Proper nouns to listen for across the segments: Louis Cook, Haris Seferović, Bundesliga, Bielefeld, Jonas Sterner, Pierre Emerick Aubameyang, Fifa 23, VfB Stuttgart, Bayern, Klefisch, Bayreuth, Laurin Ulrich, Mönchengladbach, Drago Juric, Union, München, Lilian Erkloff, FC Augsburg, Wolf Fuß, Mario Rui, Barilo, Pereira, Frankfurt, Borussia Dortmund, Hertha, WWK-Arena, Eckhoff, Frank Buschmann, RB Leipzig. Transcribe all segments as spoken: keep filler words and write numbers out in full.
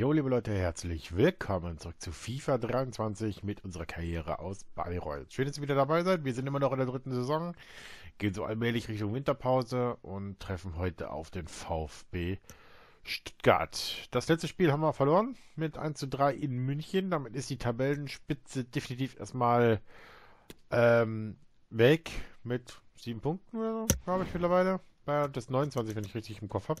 Jo, liebe Leute, herzlich willkommen zurück zu FIFA dreiundzwanzig mit unserer Karriere aus Bayreuth. Schön, dass ihr wieder dabei seid. Wir sind immer noch in der dritten Saison, gehen so allmählich Richtung Winterpause und treffen heute auf den VfB Stuttgart. Das letzte Spiel haben wir verloren mit eins zu drei in München. Damit ist die Tabellenspitze definitiv erstmal ähm, weg mit sieben Punkten oder so, glaube ich, mittlerweile. Das neunundzwanzig, wenn ich richtig im Kopf habe.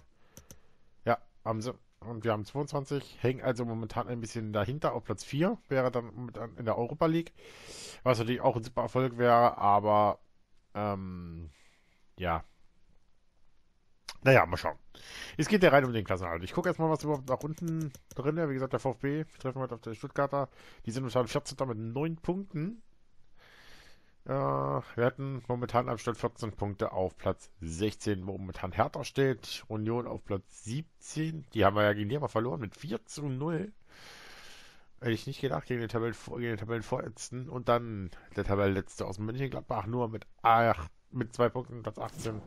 Ja, haben sie. Und wir haben zweiundzwanzig, hängen also momentan ein bisschen dahinter auf Platz vier, wäre dann in der Europa League, was natürlich auch ein super Erfolg wäre, aber ähm, ja, naja, mal schauen. Es geht ja rein um den Klassenerhalt. Ich gucke erstmal, was überhaupt nach unten drin ist. Wie gesagt, der VfB, wir treffen heute auf den Stuttgarter, die sind momentan vierzehnter mit neun Punkten. Äh, wir hatten momentan am Start vierzehn Punkte auf Platz sechzehn, wo momentan Hertha steht. Union auf Platz siebzehn. Die haben wir ja gegen die haben wir verloren mit vier zu null. Hätte ich nicht gedacht, gegen den, Tabellen, gegen den Tabellenvorletzten. Und dann der Tabellenletzte aus Mönchengladbach nur mit acht, mit zwei Punkten, Platz achtzehn.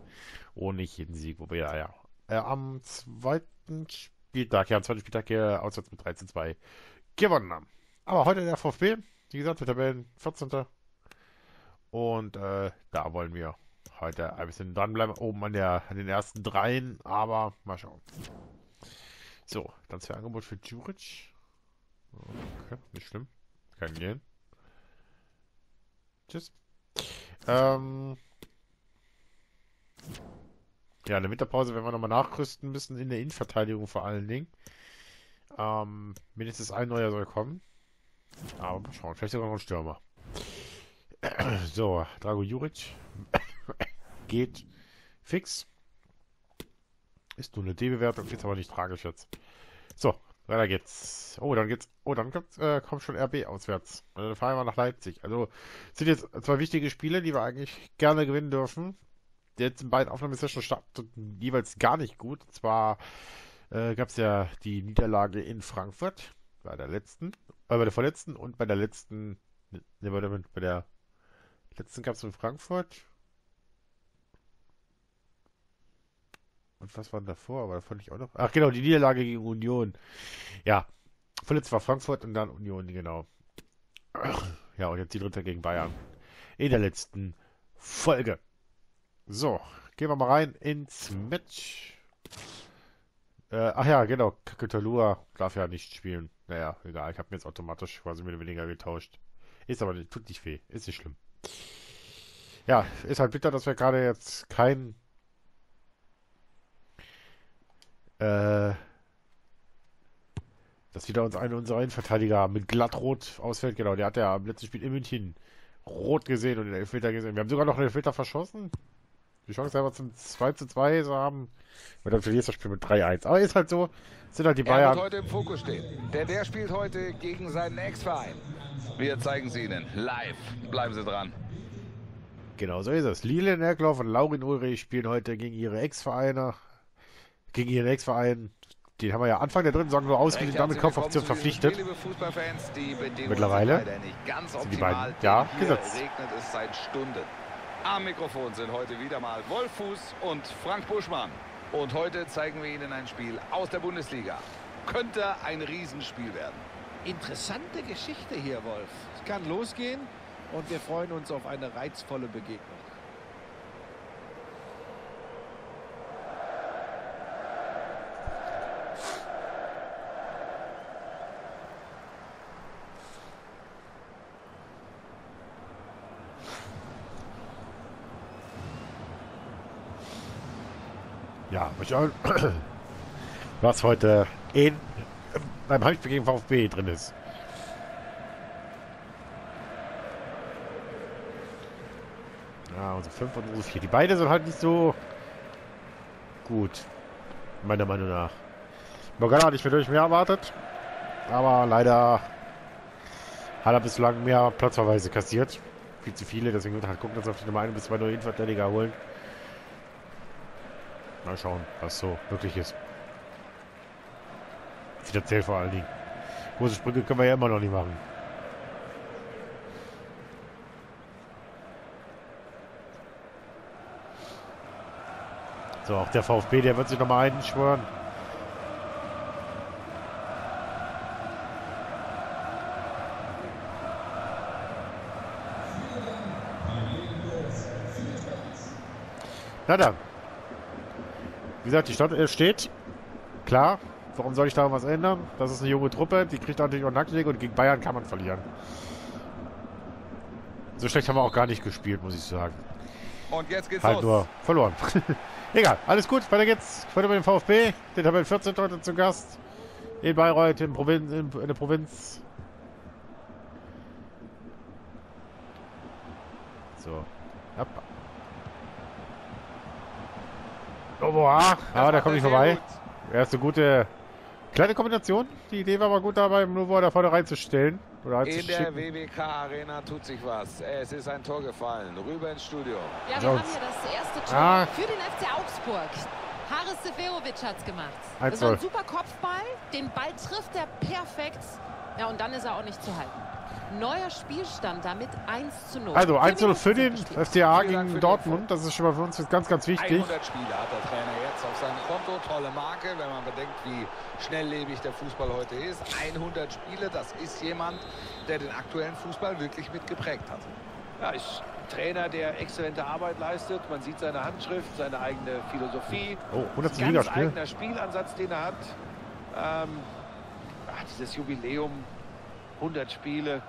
Ohne jeden Sieg, wo wir ja, ja. Äh, am zweiten Spieltag, ja, am zweiten Spieltag hier auswärts mit drei zu zwei gewonnen haben. Aber heute der VfB, wie gesagt, der Tabellen vierzehnte. Und äh, da wollen wir heute ein bisschen dranbleiben, oben an, der, an den ersten dreien, aber mal schauen. So, Transferangebot für Juric. Okay, nicht schlimm. Kann gehen. Tschüss. Ähm, ja, in der Winterpause werden wir nochmal nachrüsten müssen, in der Innenverteidigung vor allen Dingen. Ähm, mindestens ein neuer soll kommen. Aber mal schauen, vielleicht sogar noch ein Stürmer. So, Drago Juric geht fix. Ist nur eine D-Bewertung, ist aber nicht tragisch jetzt. So, weiter geht's. Oh, dann geht's. Oh, dann kommt, äh, kommt schon R B auswärts. Und dann fahren wir nach Leipzig. Also sind jetzt zwei wichtige Spiele, die wir eigentlich gerne gewinnen dürfen. Die letzten beiden Aufnahmesessions starteten jeweils gar nicht gut. Und zwar äh, gab es ja die Niederlage in Frankfurt bei der letzten, äh, bei der vorletzten und bei der letzten, ne, bei der, bei der letzten gab es in Frankfurt. Und was war denn davor? Aber da fand ich auch noch. Ach genau, die Niederlage gegen Union. Ja, vorletzt war Frankfurt und dann Union, genau. Ja, und jetzt die dritte gegen Bayern. In der letzten Folge. So, gehen wir mal rein ins Match. Äh, ach ja, genau. Kakutalua darf ja nicht spielen. Naja, egal. Ich habe mir jetzt automatisch quasi mit weniger getauscht. Ist aber nicht, tut nicht weh. Ist nicht schlimm. Ja, ist halt bitter, dass wir gerade jetzt kein äh, dass wieder uns einer unserer Innenverteidiger mit glattrot ausfällt. Genau, der hat ja am letzten Spiel in München rot gesehen und den Elfmeter gesehen. Wir haben sogar noch einen Elfmeter verschossen. Die Chance einfach zum zwei zu zwei zu haben. Und dann verlierst das Spiel mit drei eins. Aber ist halt so, sind halt die Bayern. Er wird heute im Fokus stehen, denn der spielt heute gegen seinen Ex-Verein. Wir zeigen sie Ihnen live. Bleiben Sie dran. Genau, so ist es. Lilian Erkloff und Laurin Ulrich spielen heute gegen ihre Ex-Vereine. Gegen ihren Ex-Verein. Den haben wir ja Anfang der dritten Saison so ausgeliehen, damit Kaufoption verpflichtet. Mittlerweile sind die beiden, ja, gesetzt. Regnet es seit Stunden. Am Mikrofon sind heute wieder mal Wolf Fuß und Frank Buschmann. Und heute zeigen wir Ihnen ein Spiel aus der Bundesliga. Könnte ein Riesenspiel werden. Interessante Geschichte hier, Wolf. Es kann losgehen. Und wir freuen uns auf eine reizvolle Begegnung. Ja, was heute in, beim Heimspiel gegen VfB drin ist. fünf und so vier. Die beiden sind halt nicht so gut. Meiner Meinung nach. Morgana hat nicht wirklich mehr erwartet. Aber leider hat er bislang mehr Platzverweise kassiert. Viel zu viele. Deswegen wird halt gucken, dass wir vielleicht nochmal ein bis zwei neue Innenverteidiger holen. Mal schauen, was so möglich ist. Finanziell vor allen Dingen. Große Sprünge können wir ja immer noch nicht machen. So, auch der VfB, der wird sich nochmal einschwören. Na dann. Wie gesagt, die Stadt steht. Klar. Warum soll ich da was ändern? Das ist eine junge Truppe. Die kriegt natürlich auch Nacktschläge und gegen Bayern kann man verlieren. So schlecht haben wir auch gar nicht gespielt, muss ich sagen. Und jetzt geht's halt los. Nur verloren. Egal, alles gut. Weiter geht's. Heute mit dem VfB. Den haben wir vierzehnten heute zu Gast. In Bayreuth, in, Provin in, in der Provinz. So. Ab. Oboa. Aber da komme ich vorbei. Gut. Erste gute kleine Kombination. Die Idee war aber gut dabei, Nouveau da vorne reinzustellen. Oder in der W W K-Arena tut sich was. Es ist ein Tor gefallen. Rüber ins Studio. Ja, wir Jones. haben hier das erste Tor ah. für den F C Augsburg. Haris Seferović hat es gemacht. Das war ein super Kopfball. Den Ball trifft er perfekt. Ja, und dann ist er auch nicht zu halten. Neuer Spielstand damit eins zu null. Also eins zu null für den F C A gegen Dortmund. Das ist schon mal für uns jetzt ganz, ganz wichtig. hundert Spiele hat der Trainer jetzt auf seinem Konto. Tolle Marke, wenn man bedenkt, wie schnelllebig der Fußball heute ist. hundert Spiele, das ist jemand, der den aktuellen Fußball wirklich mitgeprägt hat. Ja, ist ein Trainer, der exzellente Arbeit leistet. Man sieht seine Handschrift, seine eigene Philosophie. Oh, hundertsten Ligaspiel. Ganz eigener Spielansatz, den er hat. Ähm, ach, dieses Jubiläum, hundert Spiele,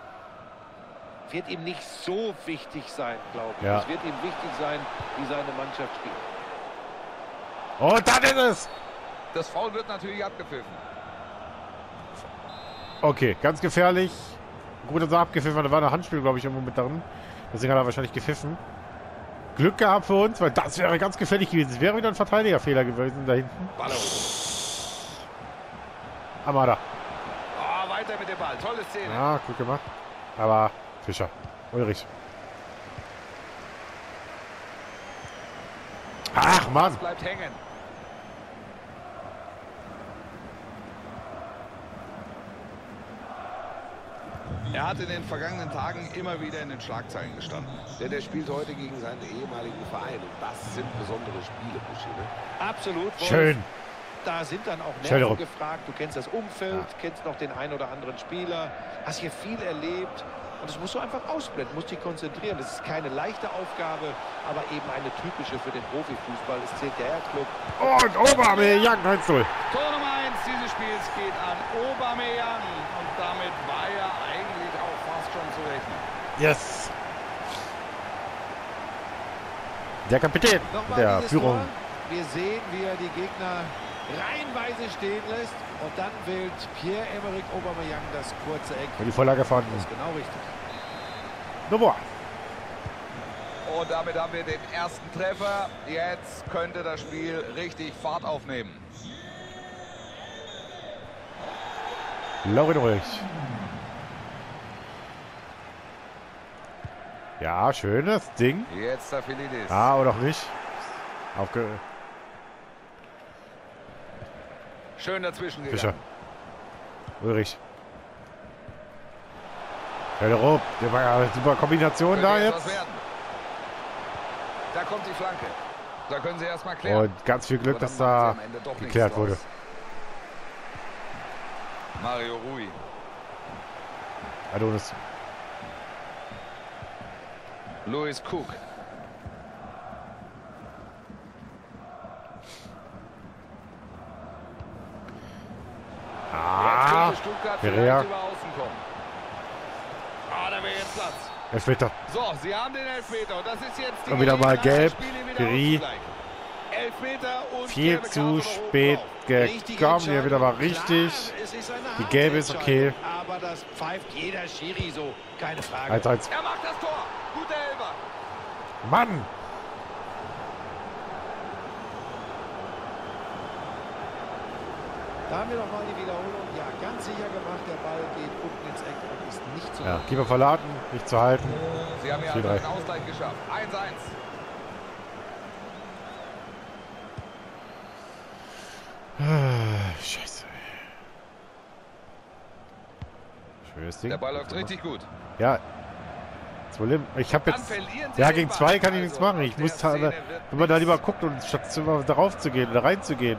wird ihm nicht so wichtig sein, glaube ich. Ja. Es wird ihm wichtig sein, wie seine Mannschaft spielt. Oh, da ist es! Das Foul wird natürlich abgepfiffen. Okay, ganz gefährlich. Gut, dass er abgepfiffen hat. Da war ein Handspiel, glaube ich, irgendwo mit drin. Deswegen hat er wahrscheinlich gepfiffen. Glück gehabt für uns, weil das wäre ganz gefährlich gewesen. Es wäre wieder ein Verteidigerfehler gewesen da hinten. Ballo. Amada. Oh, weiter mit dem Ball. Tolle Szene. Ah, gut gemacht. Aber Fischer. Ulrich. Ach, Mann. Das bleibt hängen. Er hat in den vergangenen Tagen immer wieder in den Schlagzeilen gestanden. Denn er spielt heute gegen seinen ehemaligen Verein. Und das sind besondere Spiele, Buschmann. Absolut. Wolf. Schön. Da sind dann auch Nerven gefragt. Du kennst das Umfeld, ja. Kennst noch den einen oder anderen Spieler. Hast hier viel erlebt. Und das musst du einfach ausblenden, musst dich konzentrieren. Das ist keine leichte Aufgabe, aber eben eine typische für den Profifußball. Es zählt der Herr-Club. Und Aubameyang, eins zu null. Tor Nummer eins dieses Spiels geht an Aubameyang. Und damit war er eigentlich auch fast schon zu rechnen. Yes. Der Kapitän Nochmal der Führung. Tor. Wir sehen, wie er die Gegner reihenweise stehen lässt und dann wählt Pierre Emerick Aubameyang das kurze Eck. Die Vorlage vorhanden. Das ist genau richtig. Noboa. Und damit haben wir den ersten Treffer. Jetzt könnte das Spiel richtig Fahrt aufnehmen. Laurin Ulrich. Ja, schönes Ding. Jetzt der Filidis. Ah, oder auch nicht. Aufge. Schön dazwischen gegangen. Fischer. Ulrich. Hellerup. Der war ja eine super Kombination da jetzt. Da kommt die Flanke. Da können sie erstmal klären. Und ganz viel Glück, dass da geklärt wurde. Mario Rui. Adonis. Louis Cook. Ah, Pereira. Ah, da wäre jetzt Platz. Elfmeter. So, sie haben den Elfmeter. Das ist jetzt die und wieder mal gelb. Geri. Viel zu spät gekommen. Der wieder war richtig. Die gelbe ist okay. Aber das pfeift jeder Schiri so. Keine Frage. eins zu eins. Er macht das Tor. Guter Elfer. Mann. Da haben wir nochmal die Wiederholung. Ja, ganz sicher gemacht. Der Ball geht unten ins Eck und ist nicht zu halten. Ja, Keeper verladen, nicht zu halten. Sie haben ja einen Ausgleich geschafft. eins zu eins. Ah, Scheiße. Schönes Ding. Der Ball läuft richtig gut. Ja. Ich habe jetzt. Ja, gegen zwei kann ich nichts machen. Ich muss da, wenn man da lieber guckt und statt darauf zu gehen, da reinzugehen.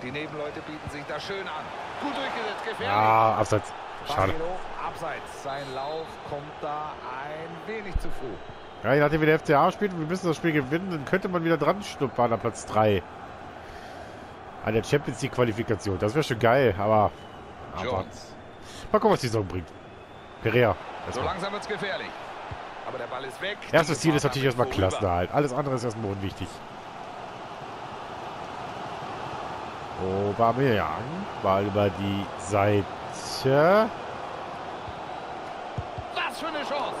Die Nebenleute bieten sich da schön an. Gut durchgesetzt, gefährlich. Ah, abseits. Schade. Barilo, abseits. Sein Lauf kommt da ein wenig zu früh. Ja, je nachdem, wie der F C A spielt und wir müssen das Spiel gewinnen, dann könnte man wieder dran schnuppern an Platz drei. An der Champions League Qualifikation. Das wäre schon geil, aber... aber mal gucken, was die Saison bringt. Pereira. So langsam wird's gefährlich. Aber der Ball ist weg. Erstes Ziel ist natürlich erstmal Klassenerhalt. Alles andere ist erstmal unwichtig. Aubameyang. Ball über die Seite. Was für eine Chance.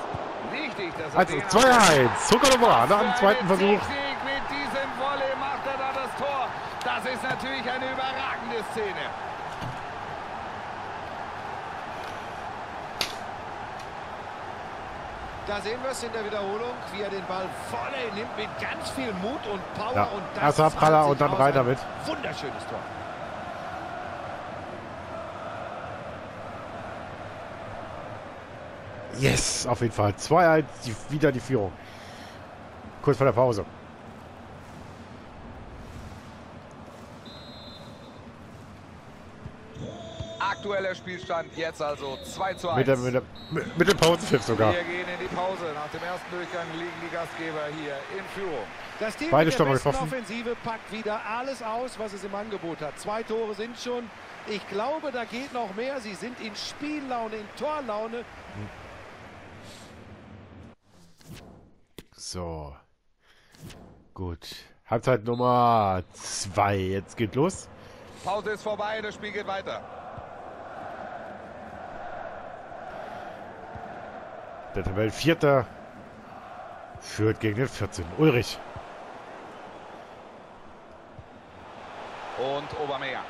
Wichtig, dass er also zwei eins. Zuckerlober nach dem zweiten Versuch. Mit diesem Volley macht er da das Tor. Das ist natürlich eine überragende Szene. Da sehen wir es in der Wiederholung, wie er den Ball voll nimmt mit ganz viel Mut und Power. Ja. Und das erst Abpraller und dann rein damit. Wunderschönes Tor. Yes, auf jeden Fall. zwei eins, wieder die Führung. Kurz vor der Pause. Aktueller Spielstand jetzt also zwei zu eins. Mit, der, mit, der, mit dem Pausenpfiff sogar. Wir gehen in die Pause. Nach dem ersten Durchgang liegen die Gastgeber hier in Führung. Das Team Beide mit der besten Offensive packt wieder alles aus, was es im Angebot hat. Zwei Tore sind schon. Ich glaube, da geht noch mehr. Sie sind in Spiellaune, in Torlaune. So. Gut. Halbzeit Nummer zwei. Jetzt geht los. Pause ist vorbei. Das Spiel geht weiter. Der Tabellenvierter führt gegen den vierzehnten Ulrich. Und Aubameyang.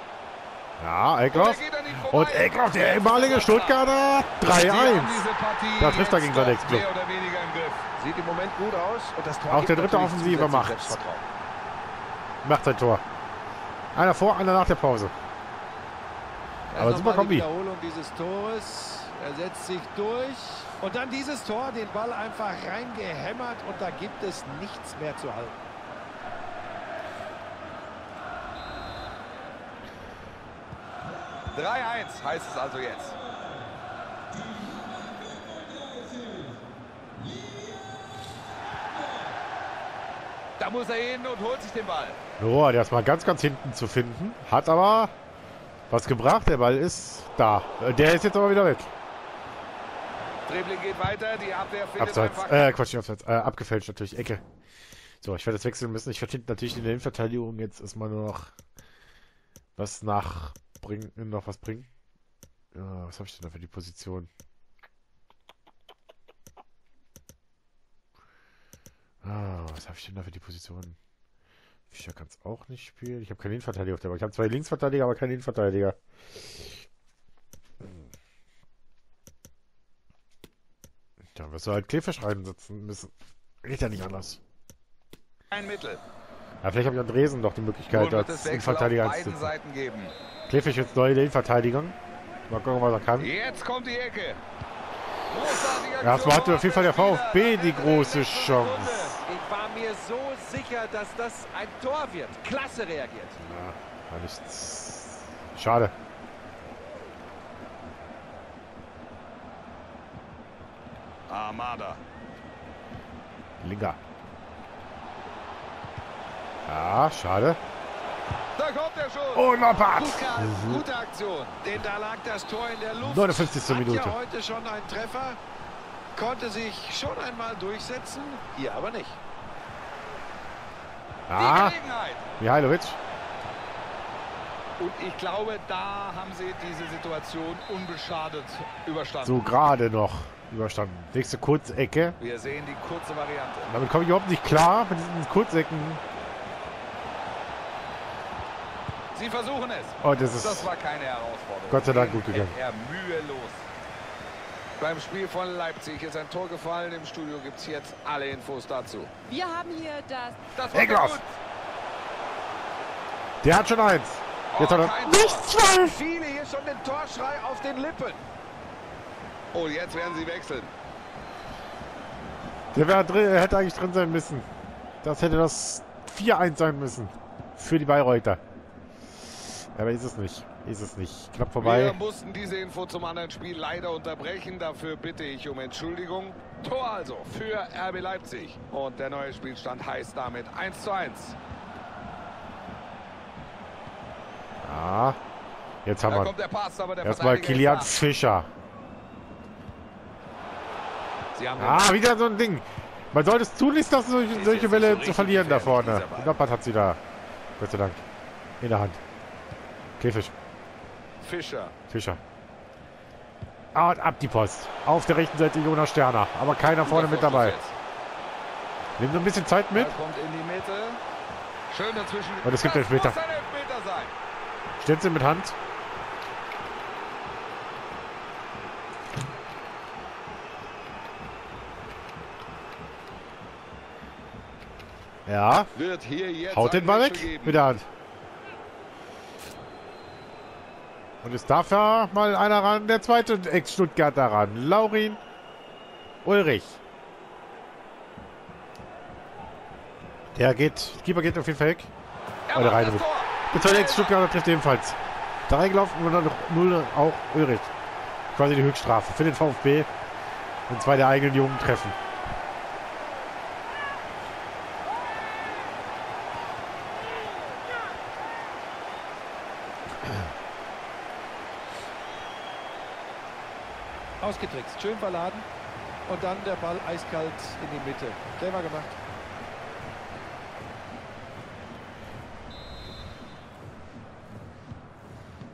Ja, Eckhoff. Und Eckhoff, der ehemalige Stuttgarter, drei eins. Da trifft er gegen seinen Ex-Club. Sieht im Moment gut aus. Und das Tor auch der dritte Offensive macht. Macht sein Tor. Einer vor, einer nach der Pause. Aber super Kombi. Die Wiederholung dieses Tores. Er setzt sich durch. Und dann dieses Tor, den Ball einfach reingehämmert. Und da gibt es nichts mehr zu halten. drei eins heißt es also jetzt. Da muss er hin und holt sich den Ball. Noah, der ist mal ganz, ganz hinten zu finden. Hat aber was gebracht. Der Ball ist da. Der ist jetzt aber wieder weg. Dribbling geht weiter. Die Abwehr findet Abseits. Äh, Quatsch, nicht Abseits. Äh, abgefälscht natürlich. Ecke. So, ich werde jetzt wechseln müssen. Ich werde natürlich in der Innenverteidigung jetzt erstmal nur noch was nach... Bring, noch was bringen. Ja, was habe ich denn da für die Position? Ah, was habe ich denn da für die Position? Fischer kann es auch nicht spielen. Ich habe keinen Innenverteidiger auf der Bank. Ich habe zwei Linksverteidiger, aber keinen Innenverteidiger. Da wirst du halt Klefisch reinsetzen müssen. Geht ja nicht anders. Ein Mittel. Ja, vielleicht habe ich Andresen noch die Möglichkeit, als Innenverteidiger einzusetzen. Klefisch jetzt neu in der Innenverteidigung. Mal gucken, was er kann. Jetzt kommt die Ecke. Erstmal hatte auf jeden Fall der VfB die große Chance. Ich war mir so sicher, dass das ein Tor wird. Klasse reagiert. Ja, war nichts. Schade. Armada. Linker. Ja, schade. Da kommt er schon. Und Abfahrt. Gute Aktion. Denn da lag das Tor in der Luft. neunundfünfzigste Minute. Hat ja heute schon ein Treffer. Konnte sich schon einmal durchsetzen. Hier aber nicht. Ah. Die Gelegenheit. Mihailovic. Und ich glaube, da haben sie diese Situation unbeschadet überstanden. So gerade noch überstanden. Nächste Kurzecke. Wir sehen die kurze Variante. Damit komme ich überhaupt nicht klar mit diesen Kurzecken. Sie versuchen es. Oh, das ist das war keine Herausforderung. Gott sei Dank gut gegangen. Er mühelos. Beim Spiel von Leipzig ist ein Tor gefallen. Im Studio gibt es jetzt alle Infos dazu. Wir haben hier das... das Eckhoff. Der hat schon eins. Jetzt oh, hat er... Nichts falsch. Viele hier schon den Torschrei auf den Lippen. Oh, jetzt werden sie wechseln. Der wär drin, hätte eigentlich drin sein müssen. Das hätte das vier eins sein müssen. Für die Bayreuther. Aber ist es nicht. ist es nicht. Knapp vorbei. Wir mussten diese Info zum anderen Spiel leider unterbrechen. Dafür bitte ich um Entschuldigung. Tor also für R B Leipzig. Und der neue Spielstand heißt damit eins zu eins. Ja, jetzt haben da wir kommt der Pass, aber der erstmal Kilian Fischer. Sie haben ah, wieder so ein Ding. Man sollte es tunlichst lassen, solche, solche Bälle zu verlieren da vorne. Knappat hat sie da. Gott sei Dank. In der Hand. Klefisch. Fischer. Fischer. Ah, und ab die Post. Auf der rechten Seite Jonas Sterner. Aber keiner vorne mit dabei. Nimm so ein bisschen Zeit mit. Und es gibt den Elfmeter. Stenzel mit Hand. Ja, wird hier jetzt haut den Ball weg mit der Hand. Und es darf ja mal einer ran, der zweite Ex-Stuttgarter ran. Laurin Ulrich. Der geht, Keeper geht auf jeden Fall weg. Oh, der rein. Der zweite Ex-Stuttgarter trifft ebenfalls. Da reingelaufen und dann noch null auch Ulrich. Quasi die Höchststrafe für den VfB. Und zwei der eigenen Jungen treffen. Ausgetrickst, schön verladen und dann der Ball eiskalt in die Mitte. Clever gemacht.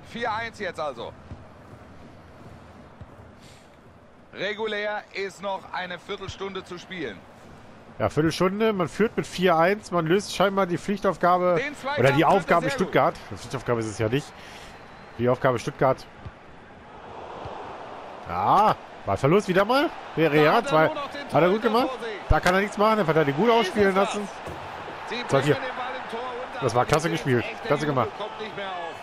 vier eins jetzt also. Regulär ist noch eine Viertelstunde zu spielen. Ja, Viertelstunde, man führt mit vier eins, man löst scheinbar die Pflichtaufgabe oder die Aufgabe Stuttgart. Die Pflichtaufgabe ist es ja nicht. Die Aufgabe Stuttgart. Ja, mal Verlust wieder mal. Pereira, hat er gut gemacht. Da kann er nichts machen, er hat er die gut ausspielen lassen. zwei vier. Das war klasse gespielt, klasse gemacht.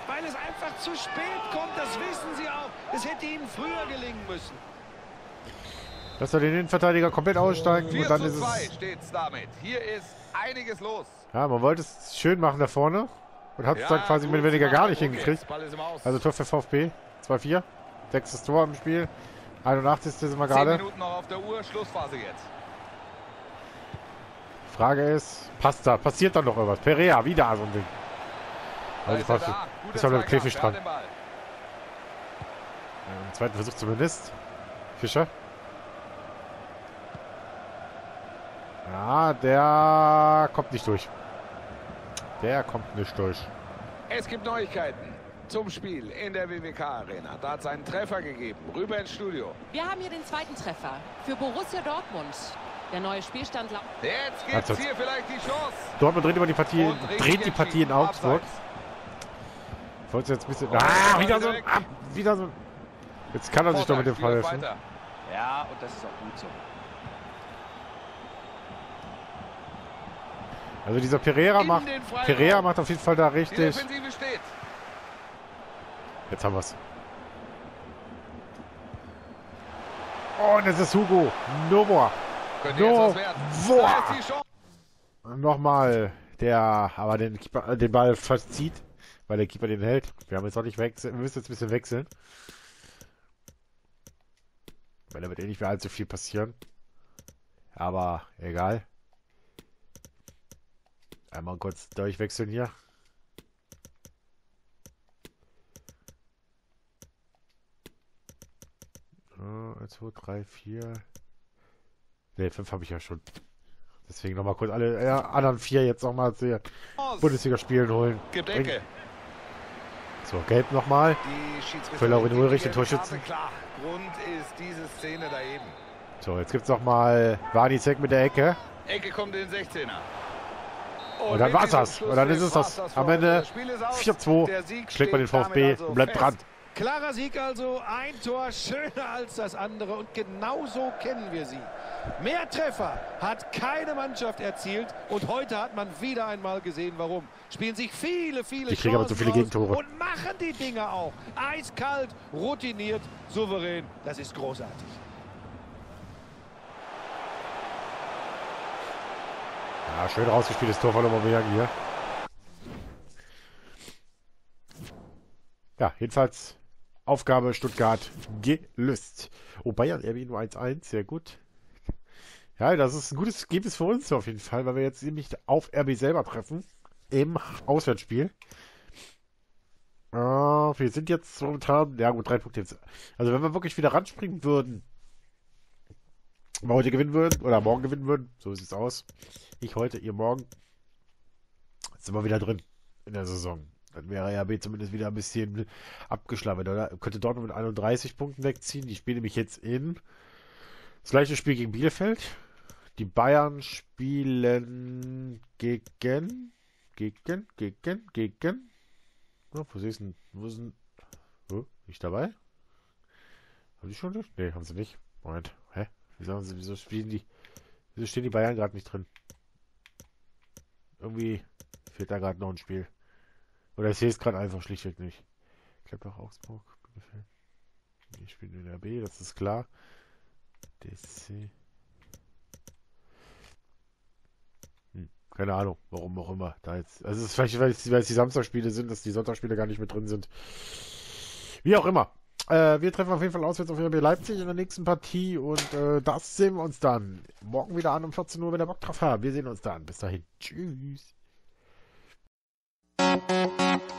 Weil es einfach zu spät kommt, das wissen sie auch. Es hätte ihnen früher gelingen müssen. Dass er den Innenverteidiger komplett aussteigen und dann ist es... Hier ist einiges los. Ja, man wollte es schön machen da vorne und hat es dann quasi mit weniger gar nicht hingekriegt. Also Tor für VfB, zwei vier. Sechstes Tor im Spiel. einundachtzig sind wir gerade. zehn Minuten noch auf der Uhr, Schlussphase jetzt. Frage ist, passt da, passiert da noch irgendwas? Perea, wieder so ein Ding. Also passt. Ist aber mit Klefisch dran. Im zweiten Versuch zumindest. Fischer. Ja, der kommt nicht durch. Der kommt nicht durch. Es gibt Neuigkeiten. Zum Spiel in der W W K-Arena. Da hat es einen Treffer gegeben. Rüber ins Studio. Wir haben hier den zweiten Treffer für Borussia Dortmund. Der neue Spielstand lautet. Jetzt gibt es hier vielleicht die Chance. Dortmund dreht, über die, Partie, dreht die Partie in Augsburg. Ich wollte jetzt ein bisschen... Ah, wieder so, ab, wieder so. Jetzt kann er sich doch mit dem Fall helfen. Ja, und das ist auch gut so. Also dieser Pereira macht, Pereira macht auf jeden Fall da richtig... Die Defensive steht. Jetzt haben wir es. Oh, und es ist Hugo. Novoa. No Nochmal. Der, aber den, Keeper, den Ball verzieht, weil der Keeper den hält. Wir haben jetzt noch nicht wechseln. Wir müssen jetzt ein bisschen wechseln. Weil da wird eh nicht mehr allzu viel passieren. Aber egal. Einmal kurz durchwechseln hier. zwei, drei, vier. Ne, fünf habe ich ja schon. Deswegen nochmal kurz alle ja, anderen vier jetzt nochmal zu Bundesliga-Spielen holen. Gibt Ecke. So, gelb nochmal. Für Laurin Ulrich, den Torschützen. Grund ist diese Szene da eben. So, jetzt gibt es nochmal Warnicek mit der Ecke. Ecke kommt in den sechzehner. Und dann war's das. Und dann ist es das. Am Ende vier zwei schlägt man den VfB und bleibt dran. Klarer Sieg also, ein Tor schöner als das andere und genauso kennen wir sie. Mehr Treffer hat keine Mannschaft erzielt und heute hat man wieder einmal gesehen, warum. Spielen sich viele, viele Chancen aber zu viele Gegentore und machen die Dinge auch. Eiskalt, routiniert, souverän, das ist großartig. Ja, schön rausgespieltes Tor von Aubameyang hier. Ja, jedenfalls Aufgabe Stuttgart gelöst. Oh, Bayern R B nur eins eins, sehr gut. Ja, das ist ein gutes Ergebnis für uns auf jeden Fall, weil wir jetzt nämlich auf R B selber treffen im Auswärtsspiel. Äh, wir sind jetzt momentan, ja gut, drei Punkte jetzt. Also wenn wir wirklich wieder ranspringen würden, wenn wir heute gewinnen würden oder morgen gewinnen würden, so sieht es aus. Ich heute, ihr morgen, sind wir wieder drin in der Saison. Dann wäre R B zumindest wieder ein bisschen abgeschlabbert, oder? Könnte Dortmund mit einunddreißig Punkten wegziehen. Die spielen nämlich jetzt in das gleiche Spiel gegen Bielefeld. Die Bayern spielen gegen, gegen, gegen, gegen. Oh, wo ist denn? Wo ist denn? Oh, nicht dabei? Haben sie schon? Ne, haben sie nicht. Moment. Hä? Wieso, haben sie, wieso spielen die? Wieso stehen die Bayern gerade nicht drin? Irgendwie fehlt da gerade noch ein Spiel. Oder ich sehe es gerade einfach schlichtweg nicht. Gladbach, Augsburg, Bielefeld. Ich bin in der B, das ist klar. D C. Hm, keine Ahnung, warum auch immer. Da jetzt, also es ist vielleicht, weil es die Samstagspiele sind, dass die Sonntagsspiele gar nicht mit drin sind. Wie auch immer. Äh, wir treffen auf jeden Fall auswärts auf R B Leipzig in der nächsten Partie und äh, das sehen wir uns dann morgen wieder an um vierzehn Uhr, wenn wir Bock drauf haben. Wir sehen uns dann. Bis dahin. Tschüss. Thank you.